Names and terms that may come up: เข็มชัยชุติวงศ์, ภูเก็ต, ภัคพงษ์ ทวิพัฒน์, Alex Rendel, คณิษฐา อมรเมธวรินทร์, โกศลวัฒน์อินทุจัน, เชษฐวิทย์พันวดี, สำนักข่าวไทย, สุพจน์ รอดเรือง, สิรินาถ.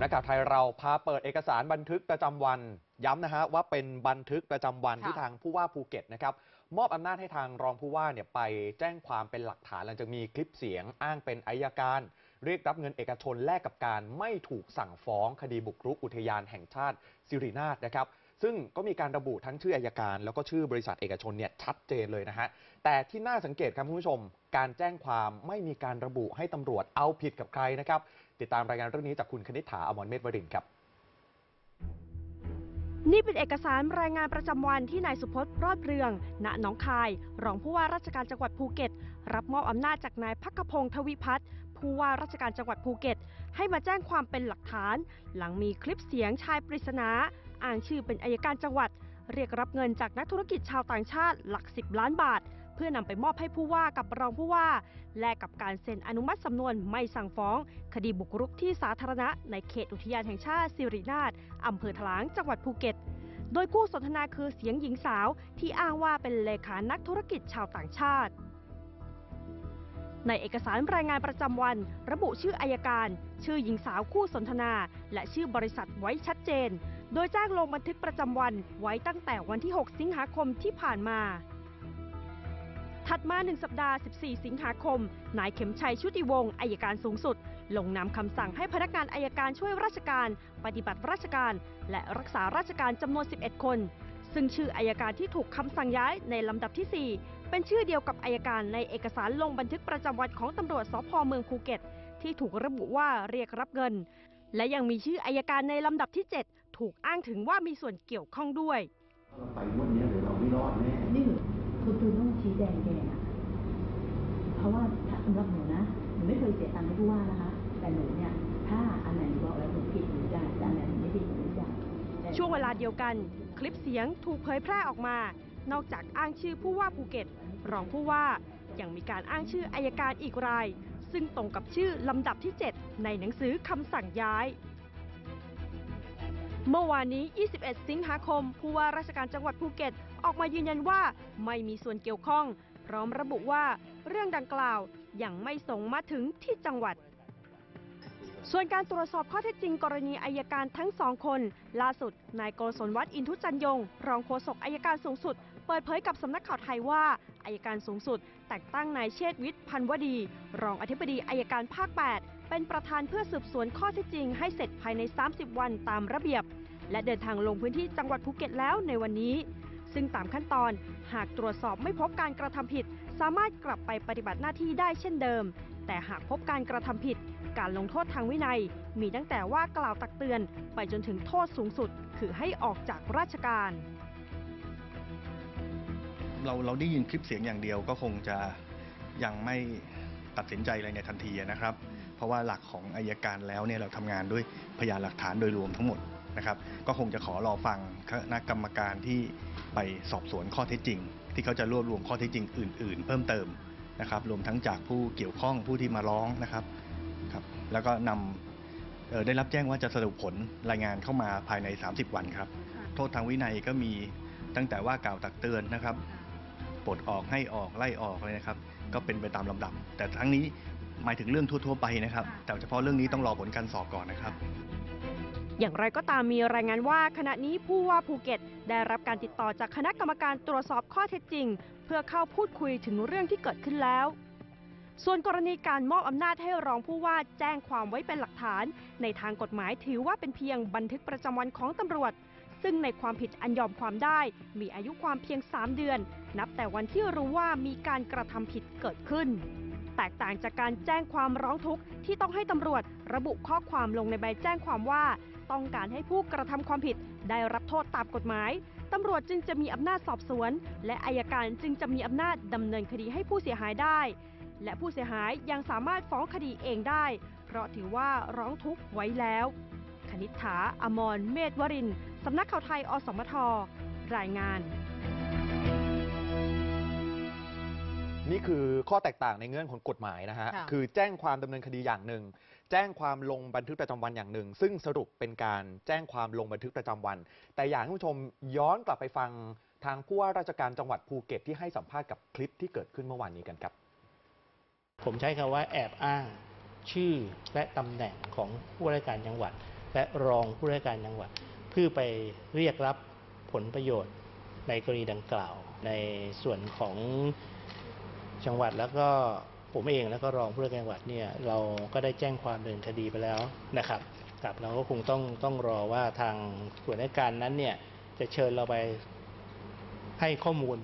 ำนักข่าวไทยเราพาเปิดเอกสารบันทึกประจำวันย้ำนะฮะว่าเป็นบันทึกประจำวันที่ทางผู้ว่าภูเก็ตนะครับมอบอำนาจให้ทางรองผู้ว่าเนี่ยไปแจ้งความเป็นหลักฐานหลังจากมีคลิปเสียงอ้างเป็นอัยการเรียกรับเงินเอกชนแลกกับการไม่ถูกสั่งฟ้องคดีบุกรุกอุทยานแห่งชาติสิรินาถนะครับซึ่งก็มีการระบุทั้งชื่ออัยการแล้วก็ชื่อบริษัทเอกชนเนี่ยชัดเจนเลยนะฮะแต่ที่น่าสังเกตครับคุณผู้ชมการแจ้งความไม่มีการระบุให้ตำรวจเอาผิดกับใครนะครับติดตามรายงานเรื่องนี้จากคุณคณิษฐา อมรเมธวรินทร์ครับนี่เป็นเอกสารรายงานประจำวันที่นายสุพจน์ รอดเรือง ณ หนองคาย รองผู้ว่าราชการจังหวัดภูเก็ตรับมอบอำนาจจากนายภัคพงษ์ ทวิพัฒน์ผู้ว่าราชการจังหวัดภูเก็ตให้มาแจ้งความเป็นหลักฐานหลังมีคลิปเสียงชายปริศนาอ้างชื่อเป็นอัยการจังหวัดเรียกรับเงินจากนักธุรกิจชาวต่างชาติหลัก10ล้านบาทเพื่อนำไปมอบให้ผู้ว่ากับรองผู้ว่าและกับการเซ็นอนุมัติสำนวนไม่สั่งฟ้องคดีบุกรุกที่สาธารณะในเขตอุทยานแห่งชาติสิรินาถอำเภอถลางจังหวัดภูเก็ตโดยผู้สนทนาคือเสียงหญิงสาวที่อ้างว่าเป็นเลขานักธุรกิจชาวต่างชาติในเอกสารรายงานประจำวันระบุชื่ออัยการชื่อหญิงสาวคู่สนทนาและชื่อบริษัทไว้ชัดเจนโดยแจ้งลงบันทึกประจำวันไว้ตั้งแต่วันที่6สิงหาคมที่ผ่านมาถัดมา1สัปดาห์14สิงหาคมนายเข็มชัยชุติวงศ์อัยการสูงสุดลงนามคำสั่งให้พนักงานอัยการช่วยราชการปฏิบัติราชการและรักษาราชการจำนวน11คนซึ่งชื่ออัยการที่ถูกคำสั่งย้ายในลำดับที่4เป็นชื่อเดียวกับอัยการในเอกสารลงบันทึกประจำวันของตำรวจสภ.เมืองภูเก็ตที่ถูกระบุว่าเรียกรับเงินและยังมีชื่ออัยการในลำดับที่7ถูกอ้างถึงว่ามีส่วนเกี่ยวข้องด้วยไปงวดนี้เดี๋ยวเราไม่รอดแน่นี่คือต้องชี้แจงแกเพราะว่าถ้าสำหรับหนูนะหนูไม่เคยเสียตังค์ให้ผู้ว่านะคะแต่หนูเนี่ยถ้าอันไหนบอกแล้วหนูผิดหนูจ่ายแต่อันไหนไม่ผิดหนูจ่ายช่วงเวลาเดียวกันคลิปเสียงถูกเผยแพร่ออกมานอกจากอ้างชื่อผู้ว่าภูเก็ตรองผู้ว่ายังมีการอ้างชื่ออัยการอีกรายซึ่งตรงกับชื่อลำดับที่7ในหนังสือคำสั่งย้ายเมื่อวานนี้21สิงหาคมผู้ว่าราชการจังหวัดภูเก็ตออกมายืนยันว่าไม่มีส่วนเกี่ยวข้องพร้อมระบุว่าเรื่องดังกล่าวยังไม่ส่งมาถึงที่จังหวัดส่วนการตรวจสอบข้อเท็จจริงกรณีอัยการทั้ง2คนล่าสุดนายโกศลวัฒน์อินทุจันยงรองโฆษกอัยการสูงสุดเปิดเผยกับสำนักข่าวไทยว่าอัยการสูงสุดแต่งตั้งนายเชษฐวิทย์พันวดีรองอธิบดีอัยการภาค8เป็นประธานเพื่อสืบสวนข้อเท็จจริงให้เสร็จภายใน30วันตามระเบียบและเดินทางลงพื้นที่จังหวัดภูเก็ตแล้วในวันนี้ซึ่งตามขั้นตอนหากตรวจสอบไม่พบการกระทำผิดสามารถกลับไปปฏิบัติหน้าที่ได้เช่นเดิมแต่หากพบการกระทำผิดการลงโทษทางวินัยมีตั้งแต่ว่ากล่าวตักเตือนไปจนถึงโทษสูงสุดคือให้ออกจากราชการเราได้ยินคลิปเสียงอย่างเดียวก็คงจะยังไม่ตัดสินใจอะไรในทันทีนะครับเพราะว่าหลักของอัยการแล้วเนี่ยเราทำงานด้วยพยานหลักฐานโดยรวมทั้งหมดนะครับก็คงจะขอรอฟังคณะกรรมการที่ไปสอบสวนข้อเท็จจริงที่เขาจะรวบรวมข้อเท็จจริงอื่นๆเพิ่มเติมนะครับรวมทั้งจากผู้เกี่ยวข้องผู้ที่มาร้องนะครับแล้วก็นำได้รับแจ้งว่าจะสรุปผลรายงานเข้ามาภายใน30วันครับโทษทางวินัยก็มีตั้งแต่ว่ากล่าวตักเตือนนะครับปลดออกให้ออกไล่ออกเลยนะครับก็เป็นไปตามลำดับแต่ทั้งนี้หมายถึงเรื่องทั่วๆไปนะครับแต่เฉพาะเรื่องนี้ต้องรอผลการสอบก่อนนะครับอย่างไรก็ตามมีรายงานว่าขณะนี้ผู้ว่าภูเก็ตได้รับการติดต่อจากคณะกรรมการตรวจสอบข้อเท็จจริงเพื่อเข้าพูดคุยถึงเรื่องที่เกิดขึ้นแล้วส่วนกรณีการมอบอำนาจให้รองผู้ว่าแจ้งความไว้เป็นหลักฐานในทางกฎหมายถือว่าเป็นเพียงบันทึกประจำวันของตำรวจซึ่งในความผิดอันยอมความได้มีอายุความเพียง3เดือนนับแต่วันที่รู้ว่ามีการกระทำผิดเกิดขึ้นแตกต่างจากการแจ้งความร้องทุกข์ที่ต้องให้ตำรวจระบุข้อความลงในใบแจ้งความว่าต้องการให้ผู้กระทำความผิดได้รับโทษตามกฎหมายตำรวจจึงจะมีอำนาจสอบสวนและอัยการจึงจะมีอำนาจดำเนินคดีให้ผู้เสียหายได้และผู้เสียหายยังสามารถฟ้องคดีเองได้เพราะถือว่าร้องทุกข์ไว้แล้วคณิษฐา อมรเมธวรินทร์สำนักข่าวไทยอสมทรายงานนี่คือข้อแตกต่างในเงื่อนของกฎหมายนะฮะคือแจ้งความดำเนินคดีอย่างหนึ่งแจ้งความลงบันทึกประจำวันอย่างหนึ่งซึ่งสรุปเป็นการแจ้งความลงบันทึกประจำวันแต่อยากให้ผู้ชมย้อนกลับไปฟังทางผู้ว่าราชการจังหวัดภูเก็ตที่ให้สัมภาษณ์กับคลิปที่เกิดขึ้นเมื่อวานนี้กันครับผมใช้คำว่าแอบอ้างชื่อและตำแหน่งของผู้ว่าราชการจังหวัด และรองผู้ราชการจังหวัดเพื่อไปเรียกรับผลประโยชน์ในกรณีดังกล่าวในส่วนของจังหวัดแล้วก็ผมเองแล้วก็รองผู้ราชการจังหวัดเนี่ยเราก็ได้แจ้งความดำเนินคดีไปแล้วนะครับกับเราก็คงต้องรอว่าทางส่วนราชการนั้นเนี่ยจะเชิญเราไปให้ข้อมูล